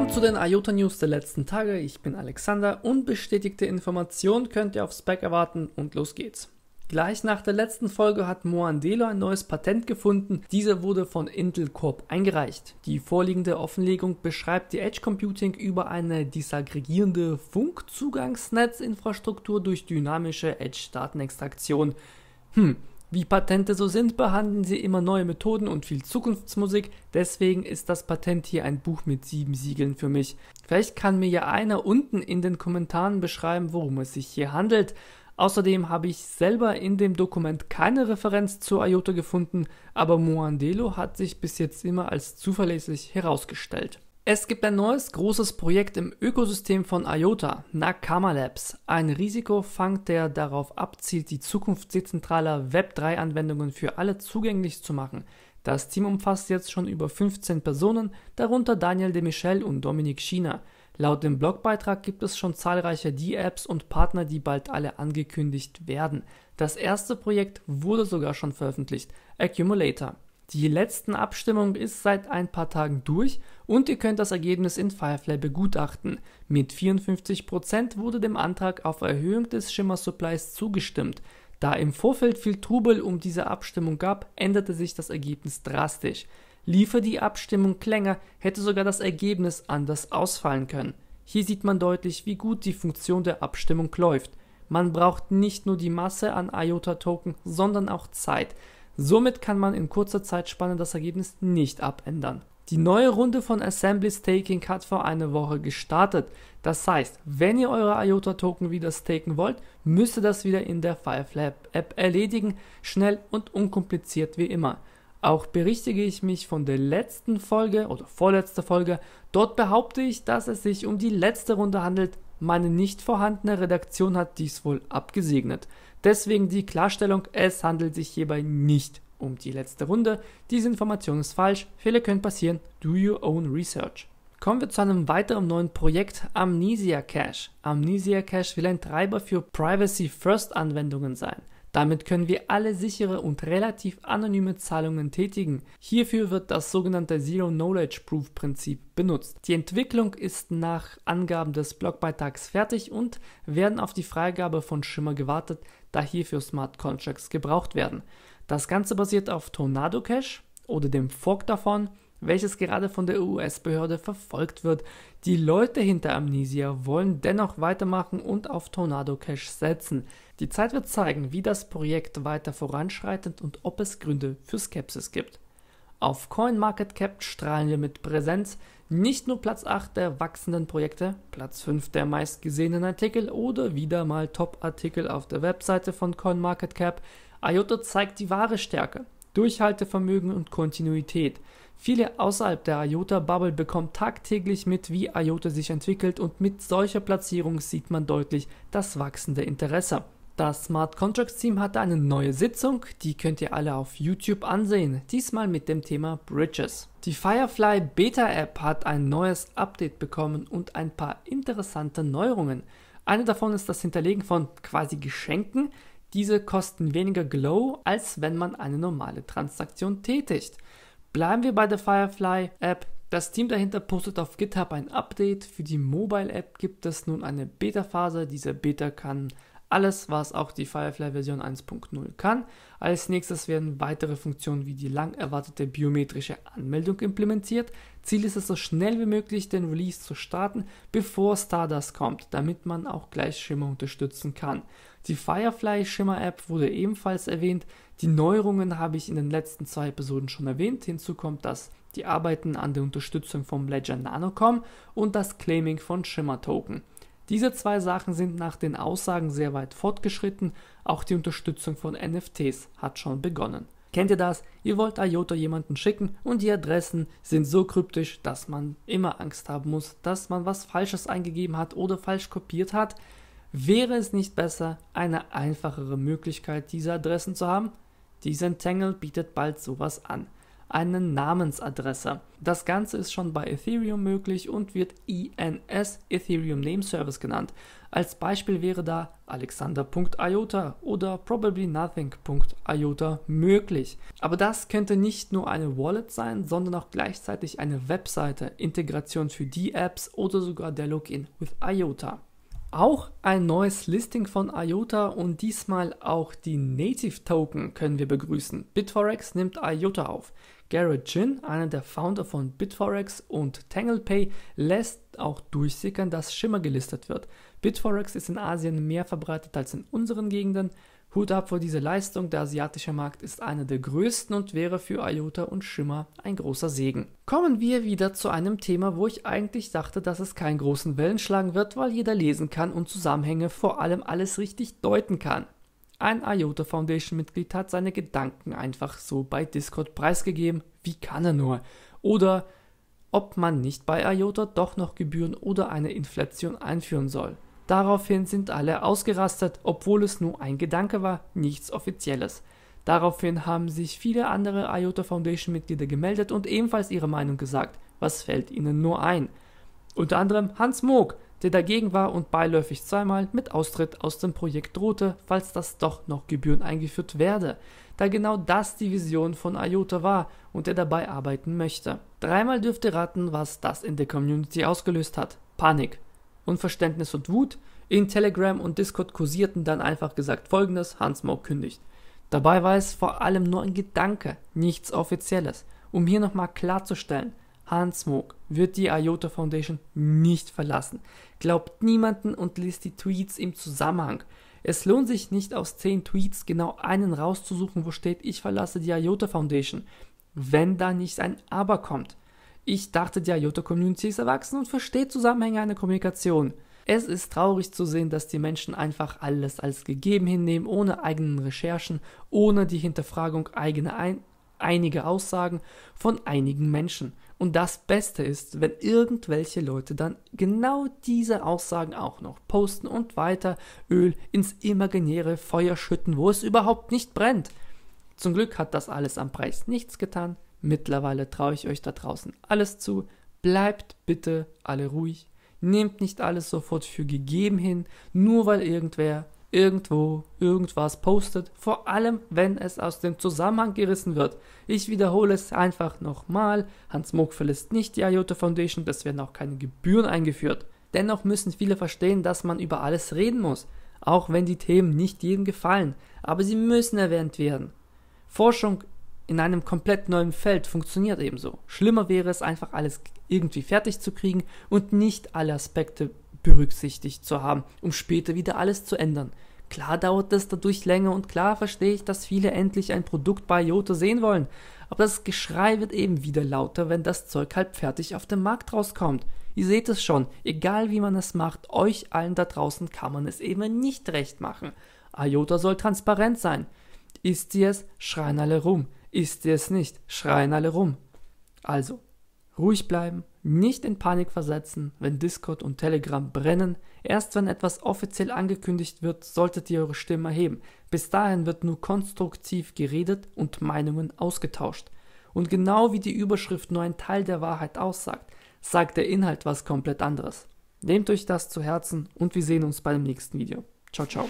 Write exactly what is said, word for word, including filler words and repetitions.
Willkommen zu den IOTA News der letzten Tage. Ich bin Alexander und bestätigte Informationen könnt ihr auf SPAC erwarten und los geht's. Gleich nach der letzten Folge hat Moandelo ein neues Patent gefunden. Dieser wurde von Intel Corp eingereicht. Die vorliegende Offenlegung beschreibt die Edge Computing über eine disaggregierende Funkzugangsnetzinfrastruktur durch dynamische Edge-Datenextraktion. Hm, wie Patente so sind, behandeln sie immer neue Methoden und viel Zukunftsmusik. Deswegen ist das Patent hier ein Buch mit sieben Siegeln für mich. Vielleicht kann mir ja einer unten in den Kommentaren beschreiben, worum es sich hier handelt. Außerdem habe ich selber in dem Dokument keine Referenz zur IOTA gefunden, aber Moandelo hat sich bis jetzt immer als zuverlässig herausgestellt. Es gibt ein neues großes Projekt im Ökosystem von IOTA, Nakama Labs, ein Risikofang, der darauf abzielt, die Zukunft dezentraler Web drei Anwendungen für alle zugänglich zu machen. Das Team umfasst jetzt schon über fünfzehn Personen, darunter Daniel De Michel und Dominik Schiener. Laut dem Blogbeitrag gibt es schon zahlreiche D apps und Partner, die bald alle angekündigt werden. Das erste Projekt wurde sogar schon veröffentlicht, Accumulator. Die letzten Abstimmung ist seit ein paar Tagen durch und ihr könnt das Ergebnis in Firefly begutachten. Mit vierundfünfzig Prozent wurde dem Antrag auf Erhöhung des Shimmer Supplies zugestimmt. Da im Vorfeld viel Trubel um diese Abstimmung gab, änderte sich das Ergebnis drastisch. Liefe die Abstimmung länger, hätte sogar das Ergebnis anders ausfallen können. Hier sieht man deutlich, wie gut die Funktion der Abstimmung läuft. Man braucht nicht nur die Masse an IOTA-Token, sondern auch Zeit. Somit kann man in kurzer Zeitspanne das Ergebnis nicht abändern. Die neue Runde von Assembly Staking hat vor einer Woche gestartet. Das heißt, wenn ihr eure IOTA-Token wieder staken wollt, müsst ihr das wieder in der Firefly-App erledigen, schnell und unkompliziert wie immer. Auch berichtige ich mich von der letzten Folge oder vorletzte Folge. Dort behaupte ich, dass es sich um die letzte Runde handelt. Meine nicht vorhandene Redaktion hat dies wohl abgesegnet. Deswegen die Klarstellung, es handelt sich hierbei nicht um die letzte Runde. Diese Information ist falsch. Fehler können passieren. Do your own research. Kommen wir zu einem weiteren neuen Projekt, Amnesia Cash. Amnesia Cash will ein Treiber für Privacy-First-Anwendungen sein. Damit können wir alle sichere und relativ anonyme Zahlungen tätigen. Hierfür wird das sogenannte Zero-Knowledge-Proof-Prinzip benutzt. Die Entwicklung ist nach Angaben des Blogbeitrags fertig und werden auf die Freigabe von Shimmer gewartet, da hierfür Smart Contracts gebraucht werden. Das Ganze basiert auf Tornado Cash oder dem Fork davon, welches gerade von der U S-Behörde verfolgt wird. Die Leute hinter Amnesia wollen dennoch weitermachen und auf Tornado Cash setzen. Die Zeit wird zeigen, wie das Projekt weiter voranschreitet und ob es Gründe für Skepsis gibt. Auf CoinMarketCap strahlen wir mit Präsenz, nicht nur Platz acht der wachsenden Projekte, Platz fünf der meistgesehenen Artikel oder wieder mal Top-Artikel auf der Webseite von CoinMarketCap. IOTA zeigt die wahre Stärke, Durchhaltevermögen und Kontinuität. Viele außerhalb der IOTA-Bubble bekommen tagtäglich mit, wie IOTA sich entwickelt, und mit solcher Platzierung sieht man deutlich das wachsende Interesse. Das Smart Contracts Team hatte eine neue Sitzung, die könnt ihr alle auf YouTube ansehen, diesmal mit dem Thema Bridges. Die Firefly Beta App hat ein neues Update bekommen und ein paar interessante Neuerungen. Eine davon ist das Hinterlegen von quasi Geschenken. Diese kosten weniger Glow, als wenn man eine normale Transaktion tätigt. Bleiben wir bei der Firefly App. Das Team dahinter postet auf GitHub ein Update. Für die Mobile App gibt es nun eine Beta-Phase. Diese Beta kann alles, was auch die Firefly Version eins punkt null kann. Als nächstes werden weitere Funktionen wie die lang erwartete biometrische Anmeldung implementiert. Ziel ist es, so schnell wie möglich den Release zu starten, bevor Stardust kommt, damit man auch gleich Shimmer unterstützen kann. Die Firefly Shimmer App wurde ebenfalls erwähnt. Die Neuerungen habe ich in den letzten zwei Episoden schon erwähnt. Hinzu kommt, dass die Arbeiten an der Unterstützung vom Ledger Nano kommen und das Claiming von Shimmer Token. Diese zwei Sachen sind nach den Aussagen sehr weit fortgeschritten, auch die Unterstützung von N F Ts hat schon begonnen. Kennt ihr das? Ihr wollt IOTA jemanden schicken und die Adressen sind so kryptisch, dass man immer Angst haben muss, dass man was Falsches eingegeben hat oder falsch kopiert hat. Wäre es nicht besser, eine einfachere Möglichkeit, diese Adressen zu haben? Disentangle bietet bald sowas an. Eine Namensadresse. Das Ganze ist schon bei Ethereum möglich und wird E N S, Ethereum Name Service, genannt. Als Beispiel wäre da Alexander Punkt I O T A oder Probably Nothing Punkt I O T A möglich. Aber das könnte nicht nur eine Wallet sein, sondern auch gleichzeitig eine Webseite, Integration für die Apps oder sogar der Login with I O T A. Auch ein neues Listing von I O T A und diesmal auch die Native Token können wir begrüßen. Bitforex nimmt I O T A auf. Garrett Jin, einer der Founder von Bitforex und TanglePay, lässt auch durchsickern, dass Shimmer gelistet wird. Bitforex ist in Asien mehr verbreitet als in unseren Gegenden. Hut ab vor diese Leistung, der asiatische Markt ist einer der größten und wäre für I O T A und Shimmer ein großer Segen. Kommen wir wieder zu einem Thema, wo ich eigentlich dachte, dass es keinen großen Wellen schlagen wird, weil jeder lesen kann und Zusammenhänge, vor allem alles richtig deuten kann. Ein I O T A Foundation Mitglied hat seine Gedanken einfach so bei Discord preisgegeben, wie kann er nur? Oder ob man nicht bei I O T A doch noch Gebühren oder eine Inflation einführen soll. Daraufhin sind alle ausgerastet, obwohl es nur ein Gedanke war, nichts Offizielles. Daraufhin haben sich viele andere I O T A Foundation Mitglieder gemeldet und ebenfalls ihre Meinung gesagt. Was fällt ihnen nur ein? Unter anderem Hans Moog, der dagegen war und beiläufig zweimal mit Austritt aus dem Projekt drohte, falls das doch noch Gebühren eingeführt werde, da genau das die Vision von I O T A war und er dabei arbeiten möchte. Dreimal dürft ihr raten, was das in der Community ausgelöst hat. Panik. Unverständnis und Wut, in Telegram und Discord kursierten dann einfach gesagt folgendes, Hans Moog kündigt. Dabei war es vor allem nur ein Gedanke, nichts Offizielles. Um hier nochmal klarzustellen, Hans Moog wird die I O T A Foundation nicht verlassen. Glaubt niemanden und liest die Tweets im Zusammenhang. Es lohnt sich nicht aus zehn Tweets genau einen rauszusuchen, wo steht, ich verlasse die I O T A Foundation, wenn da nicht ein Aber kommt. Ich dachte, die I O T A-Community ist erwachsen und versteht Zusammenhänge einer Kommunikation. Es ist traurig zu sehen, dass die Menschen einfach alles als gegeben hinnehmen, ohne eigenen Recherchen, ohne die Hinterfragung eigener ein einiger Aussagen von einigen Menschen. Und das Beste ist, wenn irgendwelche Leute dann genau diese Aussagen auch noch posten und weiter Öl ins imaginäre Feuer schütten, wo es überhaupt nicht brennt. Zum Glück hat das alles am Preis nichts getan. Mittlerweile traue ich euch da draußen alles zu, bleibt bitte alle ruhig, nehmt nicht alles sofort für gegeben hin, nur weil irgendwer, irgendwo, irgendwas postet, vor allem wenn es aus dem Zusammenhang gerissen wird. Ich wiederhole es einfach nochmal, Hans Moog verlässt nicht die I O T A Foundation, es werden auch keine Gebühren eingeführt. Dennoch müssen viele verstehen, dass man über alles reden muss, auch wenn die Themen nicht jedem gefallen, aber sie müssen erwähnt werden. Forschung in einem komplett neuen Feld funktioniert ebenso. Schlimmer wäre es, einfach alles irgendwie fertig zu kriegen und nicht alle Aspekte berücksichtigt zu haben, um später wieder alles zu ändern. Klar dauert es dadurch länger und klar verstehe ich, dass viele endlich ein Produkt bei I O T A sehen wollen. Aber das Geschrei wird eben wieder lauter, wenn das Zeug halb fertig auf dem Markt rauskommt. Ihr seht es schon, egal wie man es macht, euch allen da draußen kann man es eben nicht recht machen. I O T A soll transparent sein. Ist sie es, schreien alle rum. Ist es nicht, schreien alle rum. Also, ruhig bleiben, nicht in Panik versetzen, wenn Discord und Telegram brennen. Erst wenn etwas offiziell angekündigt wird, solltet ihr eure Stimme erheben. Bis dahin wird nur konstruktiv geredet und Meinungen ausgetauscht. Und genau wie die Überschrift nur einen Teil der Wahrheit aussagt, sagt der Inhalt was komplett anderes. Nehmt euch das zu Herzen und wir sehen uns beim nächsten Video. Ciao, ciao.